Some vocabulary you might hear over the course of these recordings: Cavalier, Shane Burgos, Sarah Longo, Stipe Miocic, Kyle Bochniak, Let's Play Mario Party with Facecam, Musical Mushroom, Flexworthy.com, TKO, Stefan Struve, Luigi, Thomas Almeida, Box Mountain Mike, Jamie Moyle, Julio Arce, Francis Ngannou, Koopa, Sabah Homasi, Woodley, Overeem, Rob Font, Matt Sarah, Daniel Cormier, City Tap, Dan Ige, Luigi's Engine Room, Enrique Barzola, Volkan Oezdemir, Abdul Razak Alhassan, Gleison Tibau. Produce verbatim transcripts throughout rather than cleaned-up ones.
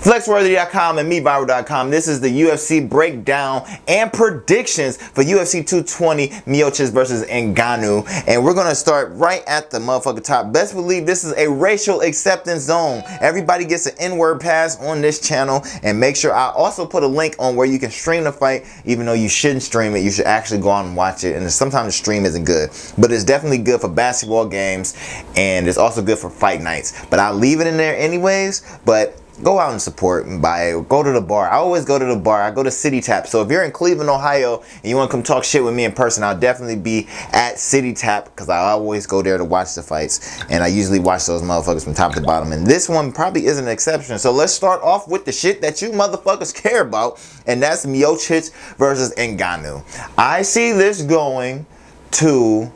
Flexworthy dot com and Me Viral dot com. This is the U F C breakdown and predictions for U F C two twenty Miocic versus Ngannou. And we're going to start right at the motherfucking top. Best believe this is a racial acceptance zone. Everybody gets an N word pass on this channel. And make sure I also put a link on where you can stream the fight. Even though you shouldn't stream it, you should actually go out and watch it. And sometimes the stream isn't good. But it's definitely good for basketball games. And it's also good for fight nights. But I'll leave it in there anyways. But go out and support and buy it. Go to the bar. I always go to the bar. I go to City Tap. So if you're in Cleveland, Ohio, and you want to come talk shit with me in person, I'll definitely be at City Tap because I always go there to watch the fights. And I usually watch those motherfuckers from top to bottom. And this one probably is an exception. So let's start off with the shit that you motherfuckers care about. And that's Miocic versus Ngannou. I see this going to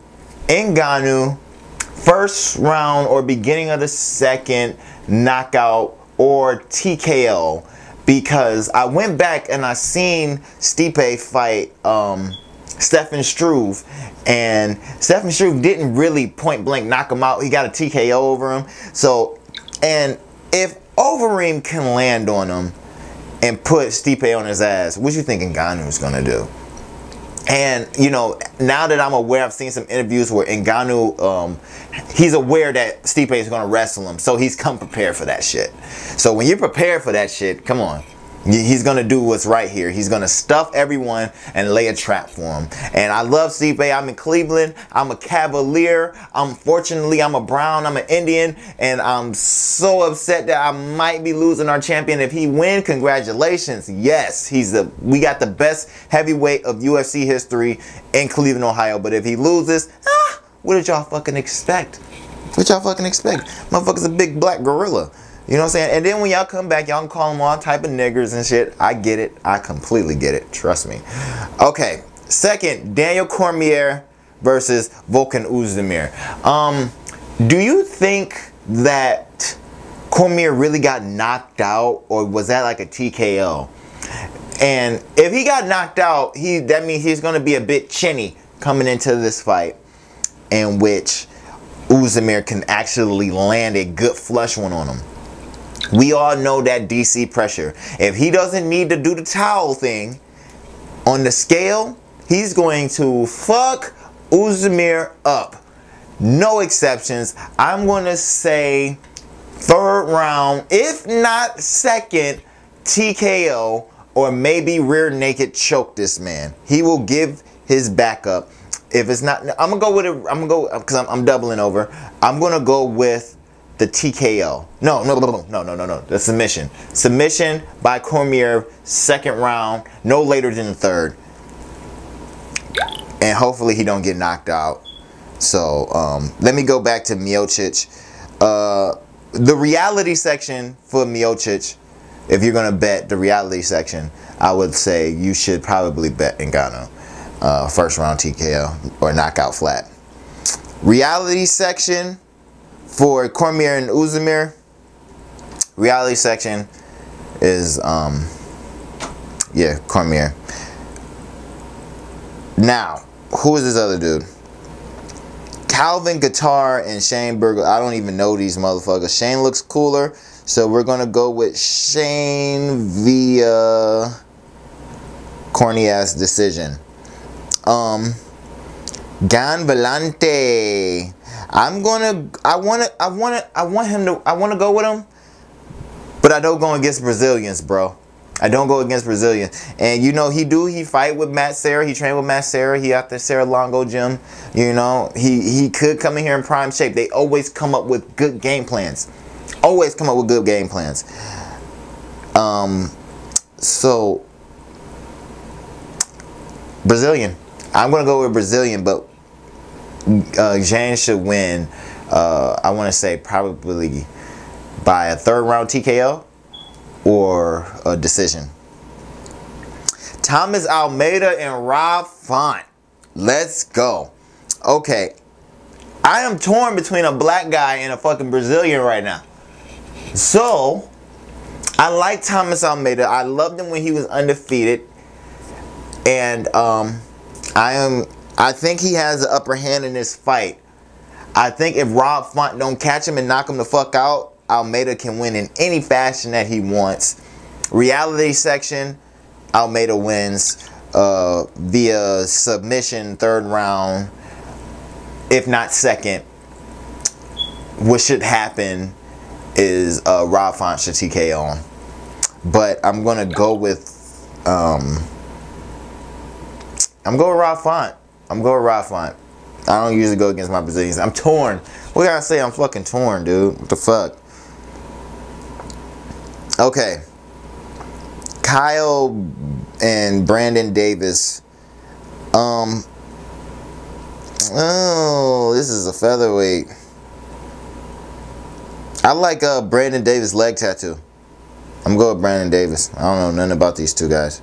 Ngannou first round or beginning of the second knockout or T K O, because I went back and I seen Stipe fight um, Stefan Struve, and Stefan Struve didn't really point blank knock him out. He got a T K O over him. So, and if Overeem can land on him and put Stipe on his ass, what you think Ngannou's gonna do? And, you know, now that I'm aware, I've seen some interviews where Ngannou, um, he's aware that Stipe is going to wrestle him. So he's come prepared for that shit. So when you're prepared for that shit, come on. He's going to do what's right here. He's going to stuff everyone and lay a trap for him. And I love Stipe. I'm in Cleveland. I'm a Cavalier. Unfortunately, I'm a Brown. I'm an Indian. And I'm so upset that I might be losing our champion. If he wins, congratulations. Yes, he's the we got the best heavyweight of U F C history in Cleveland, Ohio. But if he loses, ah, what did y'all fucking expect? What y'all fucking expect? Motherfucker's a big black gorilla. You know what I'm saying? And then when y'all come back, y'all can call them all type of niggers and shit. I get it. I completely get it. Trust me. Okay. Second, Daniel Cormier versus Volkan Oezdemir. Um, do you think that Cormier really got knocked out, or was that like a T K O? And if he got knocked out, he that means he's going to be a bit chinny coming into this fight, in which Oezdemir can actually land a good flush one on him. We all know that D C pressure. If he doesn't need to do the towel thing on the scale, he's going to fuck Oezdemir up. No exceptions. I'm going to say third round, if not second, T K O, or maybe rear naked choke this man. He will give his backup. If it's not, I'm going to go with it. I'm going to go because I'm, I'm doubling over. I'm going to go with the T K O. No, no, no, no, no, no, no. The submission. Submission by Cormier, second round, no later than the third. And hopefully he don't get knocked out. So um, let me go back to Miocic. Uh, the reality section for Miocic, if you're going to bet the reality section, I would say you should probably bet Ngannou. Uh, first round T K O or knockout flat. Reality section for Cormier and Oezdemir, reality section is, um, yeah, Cormier. Now, who is this other dude? Calvin Kattar and Shane Burgos. I don't even know these motherfuckers. Shane looks cooler, so we're going to go with Shane via corny-ass decision. Um, Gan Vellante. I'm gonna. I wanna. I wanna. I want him to. I wanna go with him, but I don't go against Brazilians, bro. I don't go against Brazilians. And you know he do. He fight with Matt Sarah. He train with Matt Sarah. He out there Sarah Longo gym. You know he he could come in here in prime shape. They always come up with good game plans. Always come up with good game plans. Um, so Brazilian. I'm gonna go with Brazilian, but Uh, Jane should win, uh, I want to say probably by a third round T K O or a decision. Thomas Almeida and Rob Font. Let's go. Okay. I am torn between a black guy and a fucking Brazilian right now. So, I like Thomas Almeida. I loved him when he was undefeated. And um, I am... I think he has the upper hand in this fight. I think if Rob Font don't catch him and knock him the fuck out, Almeida can win in any fashion that he wants. Reality section, Almeida wins uh, via submission, third round, if not second. What should happen is uh, Rob Font should T K O him. But I'm going to go with um, I'm going with Rob Font. I'm going with Rob Font. I don't usually go against my Brazilians. I'm torn. What can I say? I'm fucking torn, dude. What the fuck? Okay. Kyle and Brandon Davis. Um. Oh, this is a featherweight. I like uh, Brandon Davis' leg tattoo. I'm going with Brandon Davis. I don't know nothing about these two guys.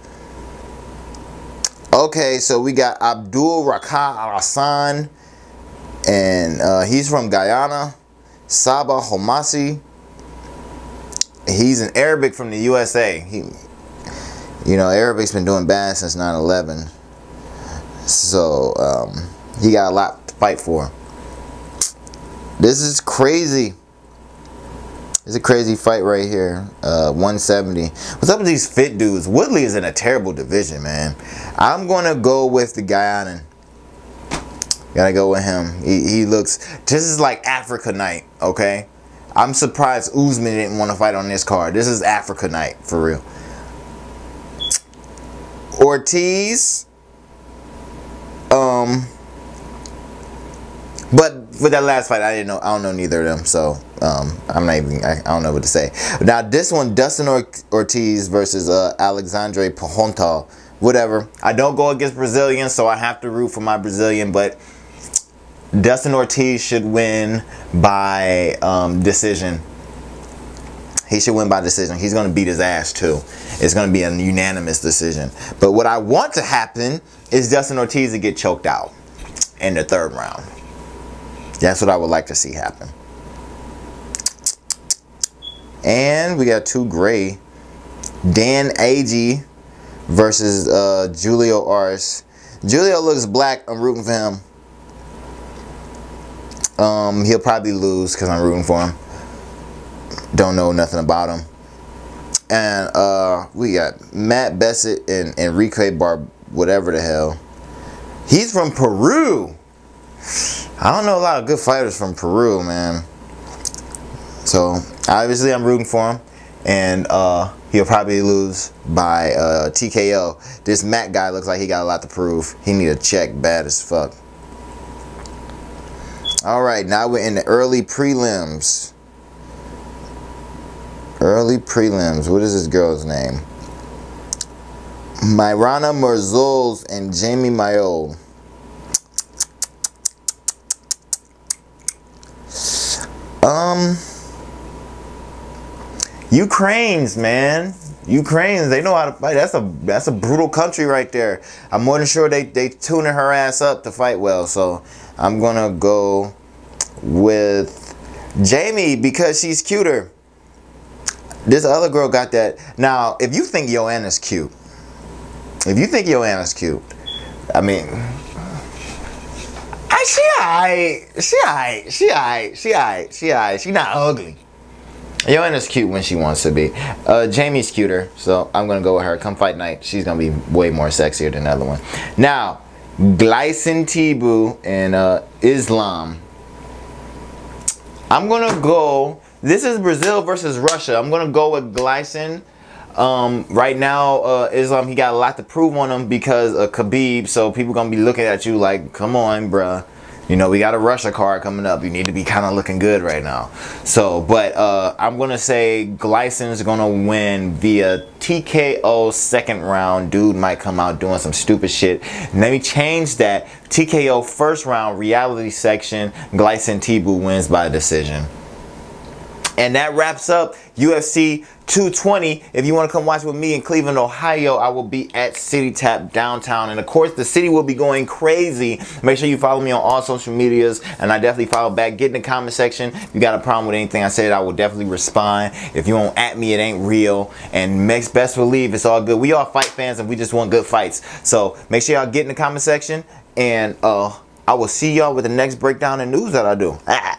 Okay, so we got Abdul Razak Alhassan, and uh, he's from Guyana. Sabah Homasi. He's an Arabic from the U S A. He, you know, Arabic's been doing bad since nine eleven. So um, he got a lot to fight for. This is crazy. It's a crazy fight right here. Uh, one seventy. What's up with these fit dudes? Woodley is in a terrible division, man. I'm going to go with the Guyanan. Got to go with him. He, he looks... This is like Africa night, okay? I'm surprised Usman didn't want to fight on this card. This is Africa night, for real. Ortiz. Um... But for that last fight, I didn't know. I don't know neither of them, so um, I'm not even. I, I don't know what to say. Now this one, Dustin Ortiz versus uh, Alexandre Pantoja. Whatever. I don't go against Brazilians, so I have to root for my Brazilian. But Dustin Ortiz should win by um, decision. He should win by decision. He's going to beat his ass too. It's going to be a unanimous decision. But what I want to happen is Dustin Ortiz to get choked out in the third round. That's what I would like to see happen. And we got two gray. Dan Ige versus uh, Julio Arce. Julio looks black. I'm rooting for him. Um, he'll probably lose because I'm rooting for him. Don't know nothing about him. And uh, we got Matt Bessette and Enrique Bar... whatever the hell. He's from Peru. I don't know a lot of good fighters from Peru, man. So, obviously I'm rooting for him. And uh, he'll probably lose by uh, T K O. This Matt guy looks like he got a lot to prove. He need a check bad as fuck. Alright, now we're in the early prelims. Early prelims. What is this girl's name? Maryna Moroz and Jamie Moyle. Um, Ukrainians, man, Ukrainians, they know how to fight. That's a that's a brutal country right there. I'm more than sure they they tuning her ass up to fight well. So I'm gonna go with Jamie because she's cuter. This other girl got that. Now, if you think Joanna's cute, if you think Joanna's cute, I mean. She alright, she alright, she alright, she alright, she alright. She not ugly. Joanna's cute when she wants to be. Uh, Jamie's cuter, so I'm gonna go with her. Come fight night, she's gonna be way more sexier than the other one. Now, Gleison Tibau and uh, Islam. I'm gonna go. This is Brazil versus Russia. I'm gonna go with Gleison. Um, right now, uh, Islam, he got a lot to prove on him because of Khabib. So people gonna be looking at you like, come on, bruh. You know, we got a Russia card coming up. You need to be kind of looking good right now. So, but uh, I'm going to say Gleison's going to win via T K O second round. Dude might come out doing some stupid shit. Let me change that. T K O first round, reality section. Gleison Tibau wins by decision. And that wraps up U F C two twenty. If you want to come watch with me in Cleveland, Ohio, I will be at City Tap downtown. And of course, the city will be going crazy. Make sure you follow me on all social medias. And I definitely follow back. Get in the comment section. If you got a problem with anything I said, I will definitely respond. If you won't at me, it ain't real. And make best believe it's all good. We all fight fans and we just want good fights. So make sure y'all get in the comment section. And uh, I will see y'all with the next breakdown and news that I do. Ah.